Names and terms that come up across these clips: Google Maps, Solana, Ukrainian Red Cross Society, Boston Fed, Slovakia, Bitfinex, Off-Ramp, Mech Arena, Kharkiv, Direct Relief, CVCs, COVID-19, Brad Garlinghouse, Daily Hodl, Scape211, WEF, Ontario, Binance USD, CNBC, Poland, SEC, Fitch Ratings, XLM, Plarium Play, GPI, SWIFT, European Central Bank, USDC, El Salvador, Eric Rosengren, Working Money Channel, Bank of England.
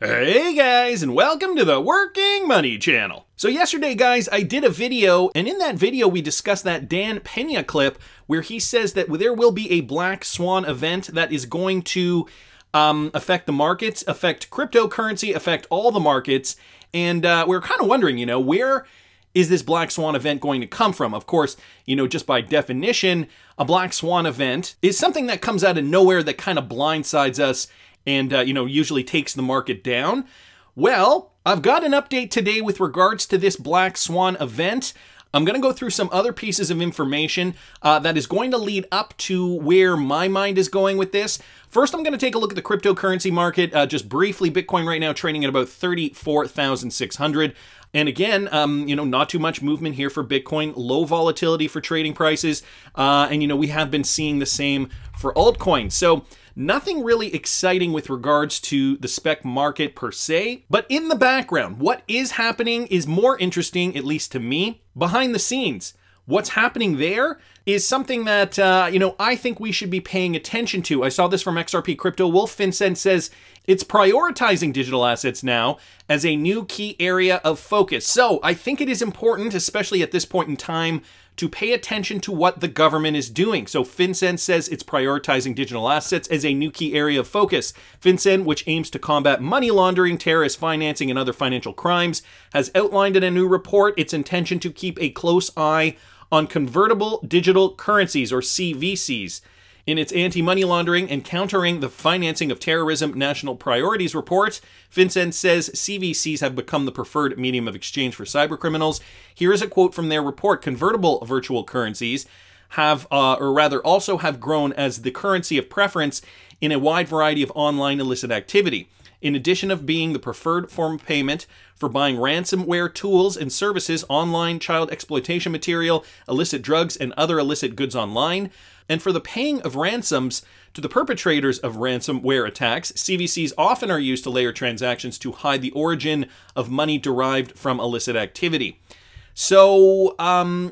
Hey guys, and welcome to the Working Money Channel. So yesterday, guys, I did a video, and in that video we discussed that Dan Pena clip where he says that there will be a Black Swan event that is going to affect the markets, affect cryptocurrency, affect all the markets, and we're kind of wondering, you know, where is this Black Swan event going to come from? Of course, you know, just by definition, a Black Swan event is something that comes out of nowhere that kind of blindsides us and, you know, usually takes the market down. Well, I've got an update today with regards to this Black Swan event. I'm going to go through some other pieces of information that is going to lead up to where my mind is going with this. First, I'm going to take a look at the cryptocurrency market. Just briefly, Bitcoin right now trading at about 34,600. And again, you know, not too much movement here for Bitcoin, low volatility for trading prices. And, you know, we have been seeing the same for altcoins. So nothing really exciting with regards to the spec market per se, but in the background, what is happening is more interesting, at least to me, behind the scenes. What's happening there is something that, you know, I think we should be paying attention to. I saw this from XRP Crypto Wolf. FinCEN says it's prioritizing digital assets now as a new key area of focus. So I think it is important, especially at this point in time, to pay attention to what the government is doing. So FinCEN says it's prioritizing digital assets as a new key area of focus. FinCEN, which aims to combat money laundering, terrorist financing, and other financial crimes, has outlined in a new report its intention to keep a close eye on convertible digital currencies, or CVCs, in its anti-money laundering and countering the financing of terrorism national priorities report. FinCEN says CVCs have become the preferred medium of exchange for cybercriminals. Here is a quote from their report. Convertible virtual currencies have, or rather also have grown as the currency of preference in a wide variety of online illicit activity. In addition of being the preferred form of payment for buying ransomware tools and services, online child exploitation material, illicit drugs, and other illicit goods online, and for the paying of ransoms to the perpetrators of ransomware attacks, CVCs often are used to layer transactions to hide the origin of money derived from illicit activity. So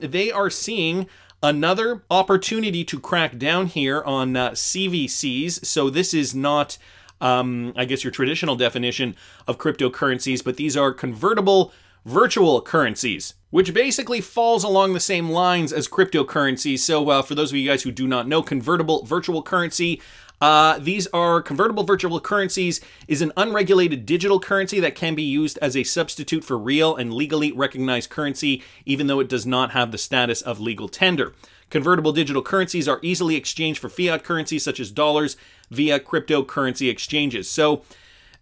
they are seeing another opportunity to crack down here on CVCs. So this is not I guess your traditional definition of cryptocurrencies, but these are convertible virtual currencies, which basically falls along the same lines as cryptocurrencies. So for those of you guys who do not know, convertible virtual currency, these are convertible virtual currencies is an unregulated digital currency that can be used as a substitute for real and legally recognized currency, even though it does not have the status of legal tender. Convertible digital currencies are easily exchanged for fiat currencies such as dollars via cryptocurrency exchanges. So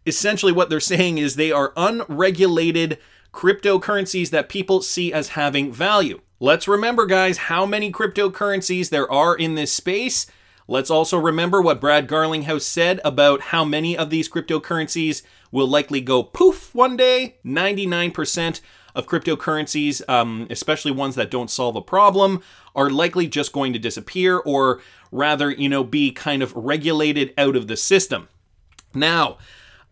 essentially what they're saying is they are unregulated cryptocurrencies that people see as having value. Let's remember, guys, how many cryptocurrencies there are in this space. Let's also remember what Brad Garlinghouse said about how many of these cryptocurrencies will likely go poof one day. 99% of cryptocurrencies, especially ones that don't solve a problem, are likely just going to disappear, or rather, you know, be kind of regulated out of the system. Now,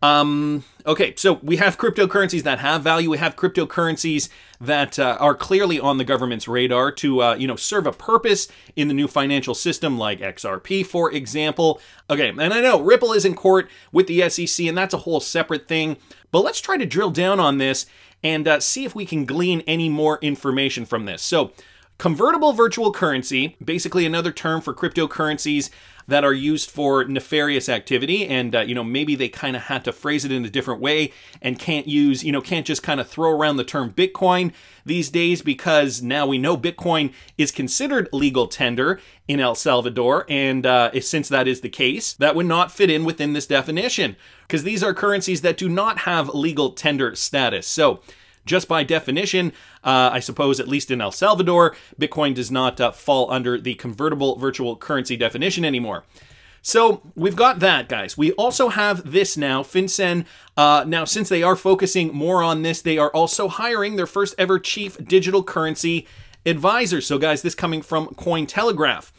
okay, so we have cryptocurrencies that have value. We have cryptocurrencies that are clearly on the government's radar to, you know, serve a purpose in the new financial system, like XRP, for example. Okay, and I know Ripple is in court with the SEC, and that's a whole separate thing. But let's try to drill down on this and see if we can glean any more information from this. So, convertible virtual currency, basically another term for cryptocurrencies that are used for nefarious activity, and you know, maybe they kind of had to phrase it in a different way and can't use, you know, can't just kind of throw around the term Bitcoin these days, because now we know Bitcoin is considered legal tender in El Salvador, and since that is the case, that would not fit in within this definition, because these are currencies that do not have legal tender status. So just by definition, I suppose, at least in El Salvador, Bitcoin does not fall under the convertible virtual currency definition anymore. So we've got that, guys. We also have this now, FinCEN. Now, since they are focusing more on this, they are also hiring their first ever chief digital currency advisor. So, guys, this coming from Cointelegraph.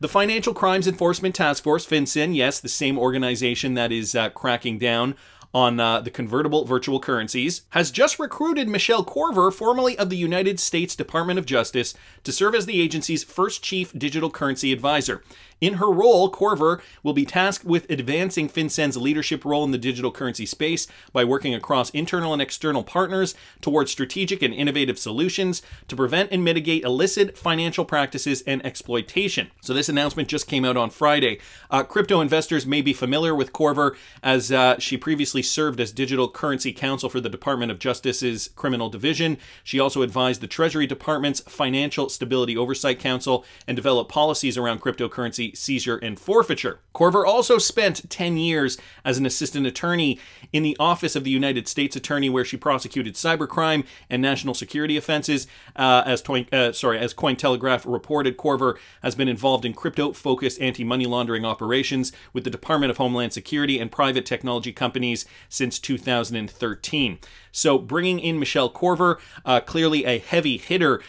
The Financial Crimes Enforcement Task Force, FinCEN, yes, the same organization that is cracking down on the convertible virtual currencies, has just recruited Michelle Korver, formerly of the United States Department of Justice, to serve as the agency's first chief digital currency advisor. In her role, Korver will be tasked with advancing FinCEN's leadership role in the digital currency space by working across internal and external partners towards strategic and innovative solutions to prevent and mitigate illicit financial practices and exploitation. So this announcement just came out on Friday. Crypto investors may be familiar with Korver as she previously served as digital currency counsel for the Department of Justice's Criminal Division. She also advised the Treasury Department's Financial Stability Oversight Council and developed policies around cryptocurrency seizure and forfeiture. Korver also spent 10 years as an assistant attorney in the Office of the United States Attorney, where she prosecuted cybercrime and national security offenses. As Cointelegraph reported, Korver has been involved in crypto-focused anti-money laundering operations with the Department of Homeland Security and private technology companies since 2013. So bringing in Michelle Korver, clearly a heavy hitter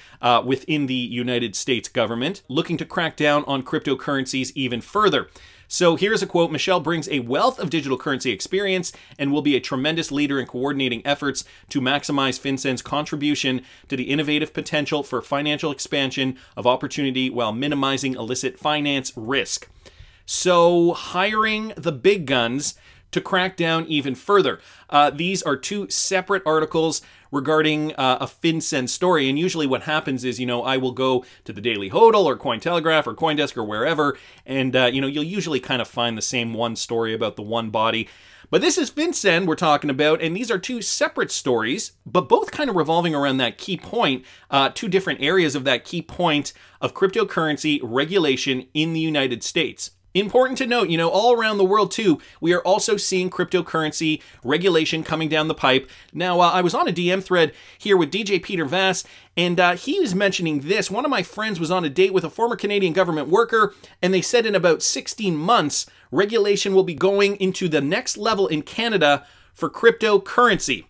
within the United States government, looking to crack down on cryptocurrencies even further. So here's a quote: Michelle brings a wealth of digital currency experience and will be a tremendous leader in coordinating efforts to maximize FinCEN's contribution to the innovative potential for financial expansion of opportunity while minimizing illicit finance risk. So hiring the big guns to crack down even further. These are two separate articles regarding a FinCEN story. And usually what happens is, you know, I will go to the Daily Hodl or Cointelegraph or Coindesk or wherever, and, you know, you'll usually kind of find the same one story about the one body. But this is FinCEN we're talking about, and these are two separate stories, but both kind of revolving around that key point, two different areas of that key point of cryptocurrency regulation in the United States. Important to note, you know, all around the world too, we are also seeing cryptocurrency regulation coming down the pipe. Now, I was on a DM thread here with DJ Peter Vass, and he was mentioning this. One of my friends was on a date with a former Canadian government worker, and they said in about 16 months, regulation will be going into the next level in Canada for cryptocurrency.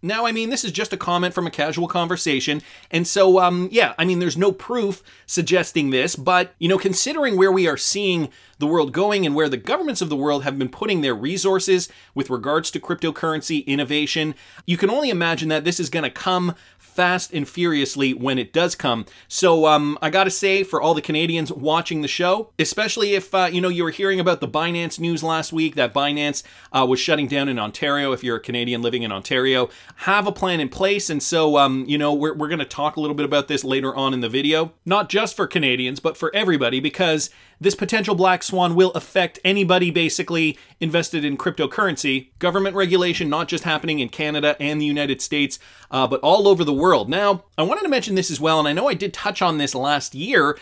Now, I mean, this is just a comment from a casual conversation. And so, yeah, I mean, there's no proof suggesting this, but, you know, considering where we are seeing the world going and where the governments of the world have been putting their resources with regards to cryptocurrency innovation, you can only imagine that this is going to come fast and furiously when it does come. So I got to say, for all the Canadians watching the show, especially if, you know, you were hearing about the Binance news last week, that Binance was shutting down in Ontario. If you're a Canadian living in Ontario, have a plan in place. And so, you know, we're going to talk a little bit about this later on in the video, not just for Canadians, but for everybody, because this potential black swan will affect anybody basically invested in cryptocurrency. Government regulation, not just happening in Canada and the United States, but all over the world. Now, I wanted to mention this as well, and I know I did touch on this last year,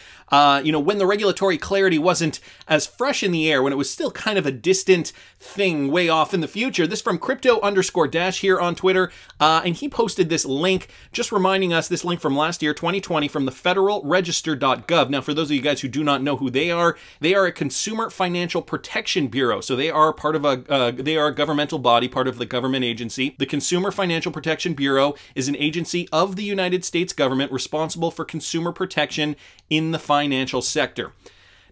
you know, when the regulatory clarity wasn't as fresh in the air, when it was still kind of a distant thing way off in the future. This from crypto_dash here on Twitter. And he posted this link, just reminding us, this link from last year, 2020, from the federalregister.gov. Now, for those of you guys who do not know who they are a Consumer Financial Protection Bureau. So they are part of a, they are a governmental body, part of the government agency. The Consumer Financial Protection Bureau is an agency of the United States government responsible for consumer protection in the financial sector.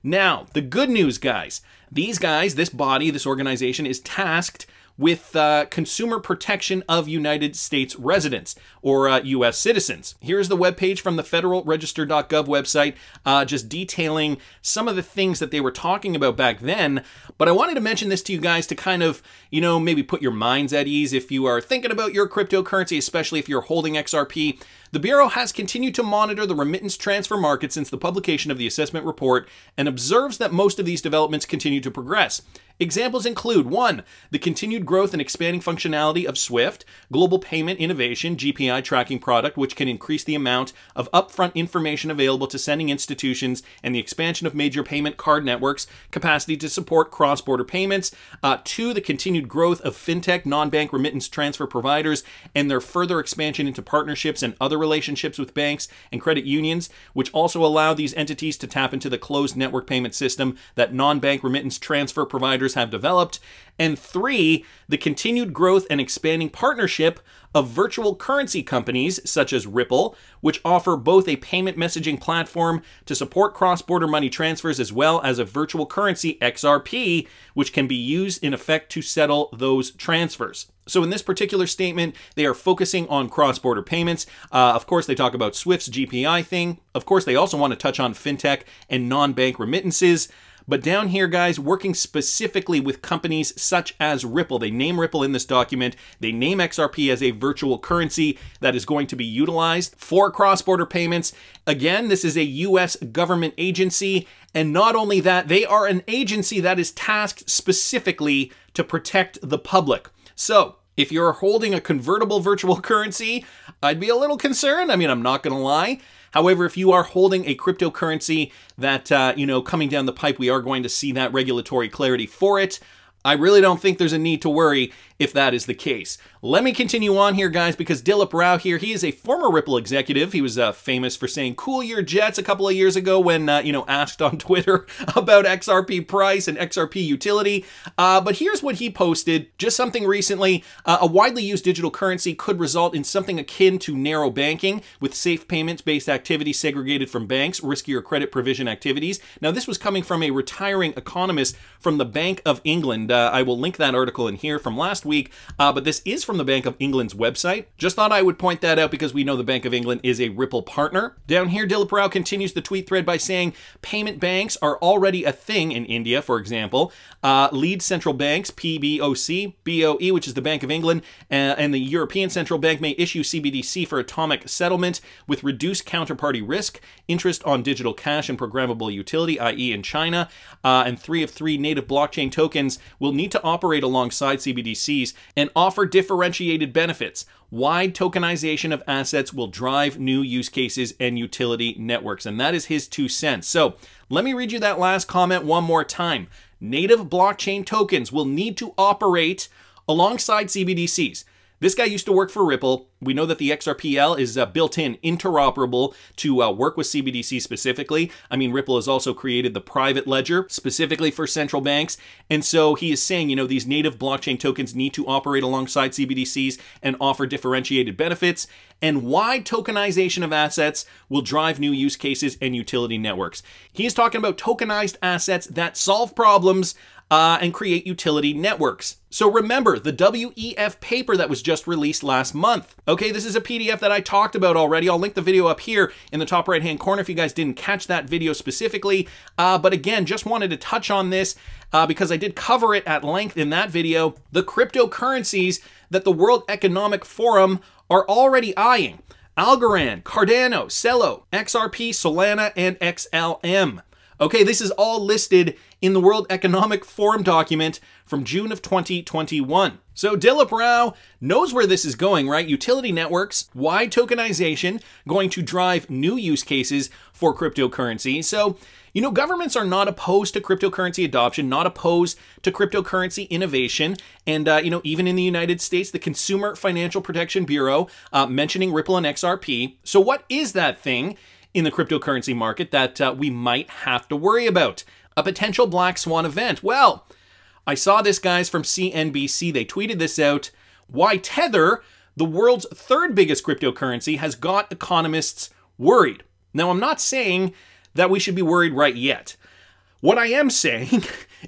Now, the good news, guys, these guys, this body, this organization is tasked with consumer protection of United States residents or U.S. citizens. Here's the webpage from the federalregister.gov website, just detailing some of the things that they were talking about back then. But I wanted to mention this to you guys to kind of, you know, maybe put your minds at ease if you are thinking about your cryptocurrency, especially if you're holding XRP. The Bureau has continued to monitor the remittance transfer market since the publication of the assessment report and observes that most of these developments continue to progress. Examples include, 1, the continued growth and expanding functionality of SWIFT, global payment innovation, GPI tracking product, which can increase the amount of upfront information available to sending institutions, and the expansion of major payment card networks' capacity to support cross-border payments. 2, the continued growth of fintech non-bank remittance transfer providers and their further expansion into partnerships and other relationships with banks and credit unions, which also allow these entities to tap into the closed network payment system that non-bank remittance transfer providers have developed. And 3, the continued growth and expanding partnership of virtual currency companies such as Ripple, which offer both a payment messaging platform to support cross-border money transfers as well as a virtual currency, XRP, which can be used in effect to settle those transfers. So in this particular statement, they are focusing on cross-border payments. Of course, they talk about SWIFT's GPI thing. Of course, they also want to touch on fintech and non-bank remittances. But down here, guys, working specifically with companies such as Ripple. They name Ripple in this document. They name XRP as a virtual currency that is going to be utilized for cross-border payments. Again, this is a U.S. government agency. And not only that, they are an agency that is tasked specifically to protect the public. So if you're holding a convertible virtual currency, I'd be a little concerned. I mean, I'm not going to lie. However, if you are holding a cryptocurrency that, you know, coming down the pipe, we are going to see that regulatory clarity for it. I really don't think there's a need to worry if that is the case. Let me continue on here, guys, because Dilip Rao here, he is a former Ripple executive. He was famous for saying, cool your jets a couple of years ago when, you know, asked on Twitter about XRP price and XRP utility. But here's what he posted, just something recently. A widely used digital currency could result in something akin to narrow banking with safe payments-based activities segregated from banks, riskier credit provision activities. Now, this was coming from a retiring economist from the Bank of England. I will link that article in here from last week, but this is from the Bank of England's website. Just thought I would point that out because we know the Bank of England is a Ripple partner. Down here, Dilip Rao continues the tweet thread by saying, payment banks are already a thing in India, for example. Lead central banks, PBOC, BOE, which is the Bank of England, and the European Central Bank may issue CBDC for atomic settlement with reduced counterparty risk, interest on digital cash and programmable utility, i.e. in China, and 3 of 3 native blockchain tokens will need to operate alongside CBDCs and offer differentiated benefits. Wide tokenization of assets will drive new use cases and utility networks. And that is his 2 cents. So let me read you that last comment one more time. Native blockchain tokens will need to operate alongside CBDCs. This guy used to work for Ripple. We know that the XRPL is built-in, interoperable to work with CBDC specifically. I mean, Ripple has also created the private ledger specifically for central banks. And so he is saying, you know, these native blockchain tokens need to operate alongside CBDCs and offer differentiated benefits. And wide tokenization of assets will drive new use cases and utility networks. He is talking about tokenized assets that solve problems and create utility networks. So remember the WEF paper that was just released last month. Okay, this is a PDF that I talked about already. I'll link the video up here in the top right-hand corner if you guys didn't catch that video specifically. But again, just wanted to touch on this because I did cover it at length in that video. The cryptocurrencies that the World Economic Forum are already eyeing. Algorand, Cardano, Celo, XRP, Solana, and XLM. Okay, this is all listed in the World Economic Forum document from June of 2021. So Dilip Rao knows where this is going, right? Utility networks, wide tokenization, going to drive new use cases for cryptocurrency. So, you know, governments are not opposed to cryptocurrency adoption, not opposed to cryptocurrency innovation. And, you know, even in the United States, the Consumer Financial Protection Bureau mentioning Ripple and XRP. So what is that thing in the cryptocurrency market that we might have to worry about? A potential Black Swan event. Well, I saw this, guys, from CNBC. They tweeted this out. Why Tether, the world's 3rd biggest cryptocurrency, has got economists worried. Now, I'm not saying that we should be worried right yet. What I am saying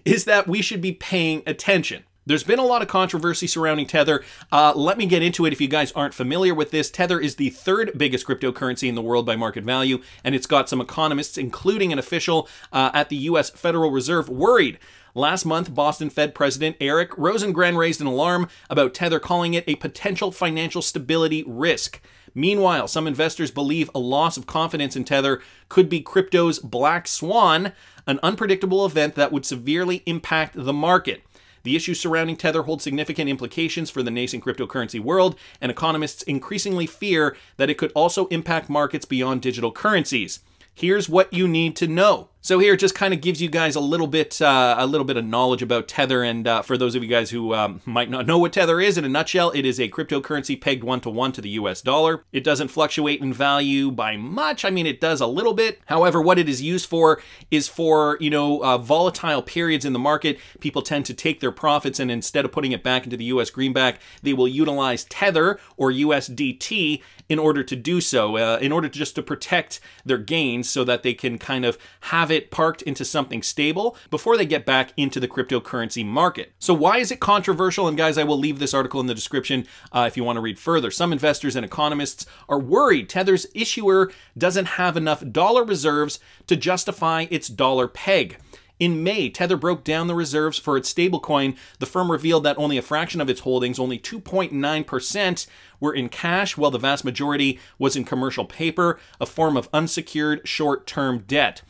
is that we should be paying attention. There's been a lot of controversy surrounding Tether. Let me get into it if you guys aren't familiar with this. Tether is the 3rd biggest cryptocurrency in the world by market value, and it's got some economists, including an official at the U.S. Federal Reserve, worried. Last month, Boston Fed President Eric Rosengren raised an alarm about Tether, calling it a potential financial stability risk. Meanwhile, some investors believe a loss of confidence in Tether could be crypto's Black Swan, an unpredictable event that would severely impact the market. The issues surrounding Tether hold significant implications for the nascent cryptocurrency world, and economists increasingly fear that it could also impact markets beyond digital currencies. Here's what you need to know. So here it just kind of gives you guys a little bit of knowledge about Tether, and for those of you guys who might not know what Tether is, in a nutshell, it is a cryptocurrency pegged one-to-one to the US dollar. It doesn't fluctuate in value by much. I mean, it does a little bit. However, what it is used for is for, you know, volatile periods in the market. People tend to take their profits, and instead of putting it back into the US greenback, they will utilize Tether or USDT in order to do so, in order just to protect their gains so that they can kind of have it parked into something stable before they get back into the cryptocurrency market. So why is it controversial? And guys, I will leave this article in the description if you want to read further. Some investors and economists are worried Tether's issuer doesn't have enough dollar reserves to justify its dollar peg. In May, Tether broke down the reserves for its stablecoin. The firm revealed that only a fraction of its holdings, only 2.9%, were in cash, while the vast majority was in commercial paper, a form of unsecured short-term debt.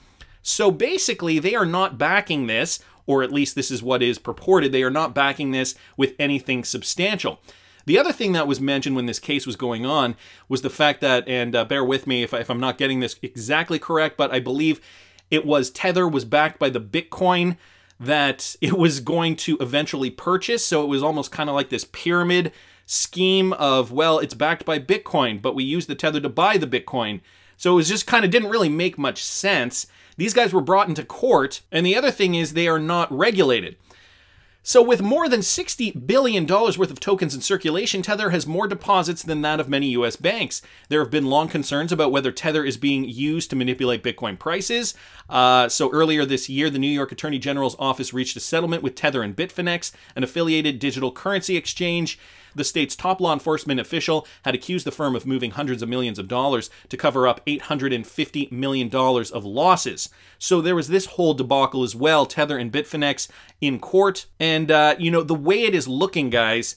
So basically, they are not backing this, or at least this is what is purported, they are not backing this with anything substantial. The other thing that was mentioned when this case was going on was the fact that, and bear with me if I'm not getting this exactly correct, but I believe it was Tether was backed by the Bitcoin that it was going to eventually purchase. So it was almost kind of like this pyramid scheme of, well, it's backed by Bitcoin, but we use the Tether to buy the Bitcoin. So it was just kind of didn't really make much sense. These guys were brought into court. And the other thing is they are not regulated. So with more than $60 billion worth of tokens in circulation, Tether has more deposits than that of many U.S. banks. There have been long concerns about whether Tether is being used to manipulate Bitcoin prices. So earlier this year, the New York Attorney General's office reached a settlement with Tether and Bitfinex, an affiliated digital currency exchange. The state's top law enforcement official had accused the firm of moving hundreds of millions of dollars to cover up $850 million of losses. So there was this whole debacle as well, Tether and Bitfinex in court. And, you know, the way it is looking, guys,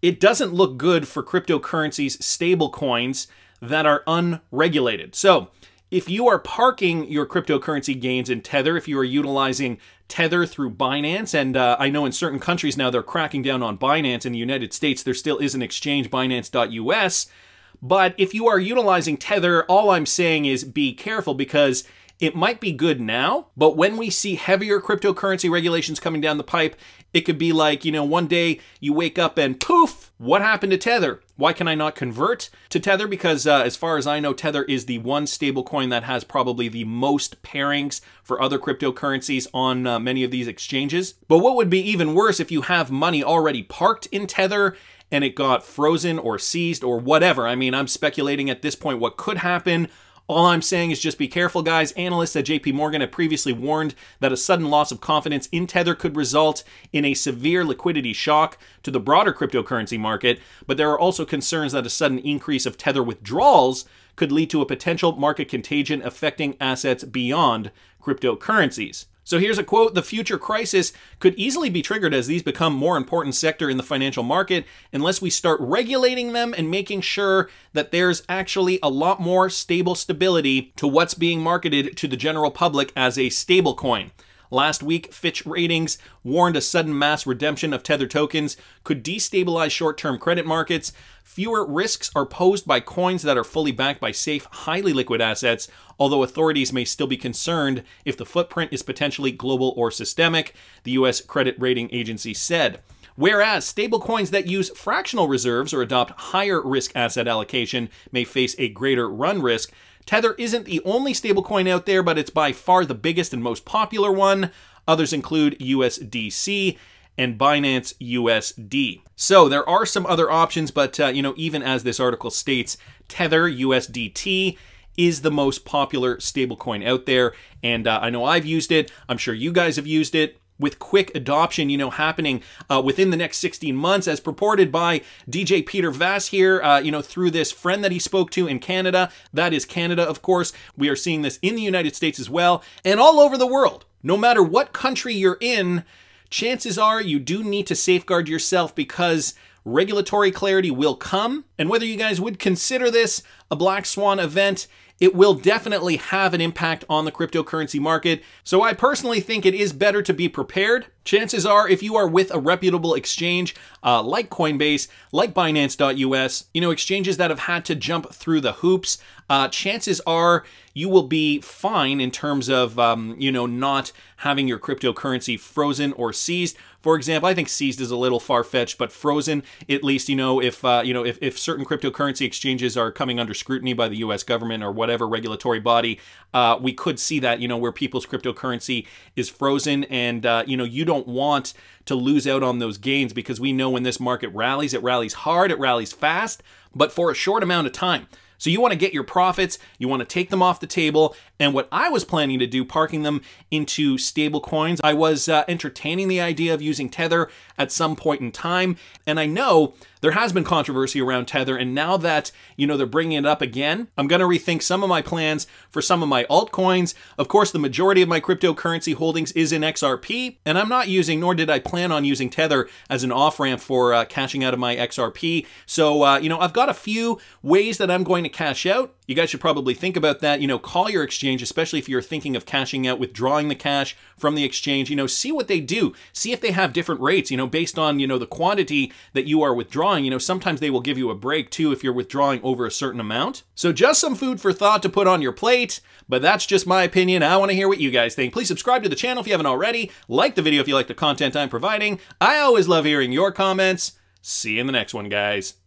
it doesn't look good for cryptocurrencies, stable coins that are unregulated. So if you are parking your cryptocurrency gains in Tether, if you are utilizing Tether through Binance, and I know in certain countries now they're cracking down on Binance. In the United States, there still is an exchange, Binance.us. But if you are utilizing Tether, all I'm saying is be careful, because it might be good now, but when we see heavier cryptocurrency regulations coming down the pipe, it could be like, you know, one day you wake up and poof, what happened to Tether? Why can I not convert to Tether? Because as far as I know, Tether is the one stablecoin that has probably the most pairings for other cryptocurrencies on many of these exchanges. But what would be even worse if you have money already parked in Tether and it got frozen or seized or whatever? I mean, I'm speculating at this point what could happen. All I'm saying is just be careful, guys. Analysts at JP Morgan have previously warned that a sudden loss of confidence in Tether could result in a severe liquidity shock to the broader cryptocurrency market, but there are also concerns that a sudden increase of Tether withdrawals could lead to a potential market contagion affecting assets beyond cryptocurrencies. So here's a quote, "The future crisis could easily be triggered as these become more important sector in the financial market unless we start regulating them and making sure that there's actually a lot more stability to what's being marketed to the general public as a stablecoin." Last week, Fitch Ratings warned a sudden mass redemption of Tether tokens could destabilize short-term credit markets. Fewer risks are posed by coins that are fully backed by safe, highly liquid assets, although authorities may still be concerned if the footprint is potentially global or systemic, the U.S. credit rating agency said. Whereas stablecoins that use fractional reserves or adopt higher risk asset allocation may face a greater run risk, Tether isn't the only stablecoin out there, but it's by far the biggest and most popular one. Others include USDC and Binance USD. So there are some other options, but you know, even as this article states, Tether USDT is the most popular stablecoin out there. And I know I've used it. I'm sure you guys have used it. With quick adoption, you know, happening within the next 16 months, as purported by DJ Peter Vass here, you know, through this friend that he spoke to in Canada. That is Canada, of course. We are seeing this in the United States as well, and all over the world. No matter what country you're in, chances are you do need to safeguard yourself, because regulatory clarity will come. And whether you guys would consider this a Black Swan event, it will definitely have an impact on the cryptocurrency market. So I personally think it is better to be prepared. Chances are, if you are with a reputable exchange like Coinbase, like Binance.us, you know, exchanges that have had to jump through the hoops, chances are you will be fine in terms of, you know, not having your cryptocurrency frozen or seized. For example, I think seized is a little far-fetched, but frozen, at least, you know, if certain cryptocurrency exchanges are coming under scrutiny by the U.S. government or whatever regulatory body, we could see that, you know, where people's cryptocurrency is frozen, and, you know, you don't want to lose out on those gains, because we know when this market rallies, it rallies hard, it rallies fast, but for a short amount of time. So you want to get your profits, you want to take them off the table, and what I was planning to do, parking them into stable coins, I was entertaining the idea of using Tether at some point in time, and I know there has been controversy around Tether, and now that, you know, they're bringing it up again, I'm going to rethink some of my plans for some of my altcoins. Of course, the majority of my cryptocurrency holdings is in XRP, and I'm not using, nor did I plan on using Tether as an off-ramp for cashing out of my XRP. So, you know, I've got a few ways that I'm going to cash out. You guys should probably think about that. You know, call your exchange, especially if you're thinking of cashing out, withdrawing the cash from the exchange. You know, see what they do. See if they have different rates, you know, based on, you know, the quantity that you are withdrawing. You know, sometimes they will give you a break too if you're withdrawing over a certain amount. So just some food for thought to put on your plate, but that's just my opinion. I want to hear what you guys think. Please subscribe to the channel if you haven't already. Like the video if you like the content I'm providing. I always love hearing your comments. See you in the next one, guys.